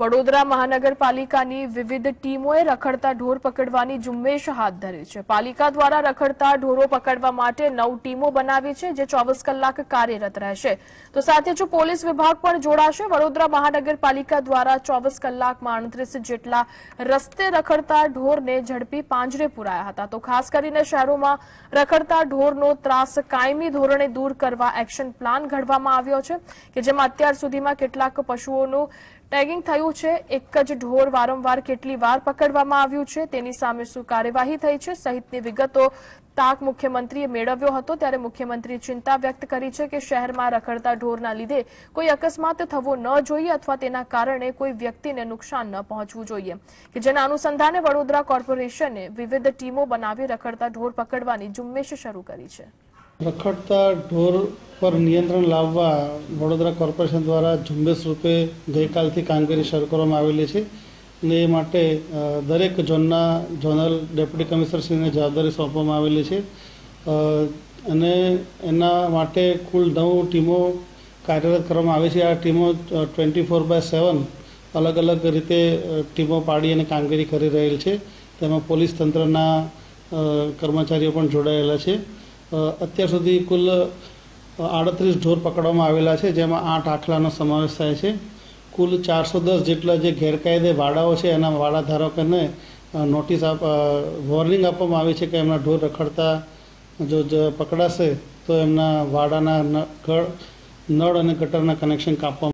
વડોદરા મહાનગરપાલિકાની વિવિધ ટીમોએ રખડતા ઢોર પકડવાની ઝુંબેશ હાથ ધરી છે। પાલિકા દ્વારા રખડતા ઢોરો પકડવા માટે 9 ટીમો બનાવી છે, જે 24 કલાક કાર્યરત રહેશે, તો સાથે જ પોલીસ વિભાગ પણ જોડાશે। વડોદરા મહાનગરપાલિકા દ્વારા 24 કલાકમાં 38 જેટલા રસ્તે રખડતા ઢોરને ઝડપી પાંજરે પુરાયા હતા। તો ખાસ કરીને શહેરોમાં રખડતા ઢોરનો ત્રાસ કાયમી ધોરણે દૂર કરવા એક્શન પ્લાન ઘડવામાં આવ્યો છે, કે જેમાં અત્યાર સુધીમાં કેટલાક પશુઓનું टैगिंग थयु छे। एक ज ढोर वारंवार केटली वार पकड़वामां आव्यु छे, तेनी सामे शुं कार्यवाही थई छे सहितनी विगतो ताक मुख्यमंत्रीए मेळव्यो हतो। त्यारे मुख्यमंत्री चिंता व्यक्त करी छे के शहरमां रखडता ढोरना लीधे कोई अकस्मात थवो न जोईए अथवा तेना कारणे कोई व्यक्तिने नुकसान न पहोंचवुं जोईए, के जेना अनुसंधाने वडोदरा कोर्पोरेशने विविध टीमो बनावी रखडता ढोर पकड़वानी झुंबेश शरू करी छे। रखड़ता ढोर पर नियंत्रण लाववा वडोदरा कॉर्पोरेशन द्वारा झुंबेश रूपे गई काल थी कामगीरी शुरू करवामां आवेली छे ने माटे दरेक जोनना जोनल डेप्यूटी कमिश्नरश्रीने जवाबदारी सोंपवामां आवेली छे अने एना माटे कुल 9 टीमों कार्यरत करवामां आवी छे। आ टीमों 24/7 अलग अलग रीते टीमों पाड़ी अने कामगीरी करी रहेल छे। तेमां पोलीस तंत्रना कर्मचारीओ पण जोडायेला छे। અત્યાર સુધી કુલ 38 ઢોર પકડવામાં આવેલા છે, જેમાં 8 આખલાનો સમાવેશ થાય છે। કુલ 410 જેટલા જે ગેરકાયદે વાડાઓ છે એના વાડા ધારકોને નોટિસ વોર્નિંગ આપવામાં આવી છે કે એમના ઢોર રખડતા જો પકડાશે તો એમના વાડાના નળ અને ગટરના કનેક્શન કાપવામાં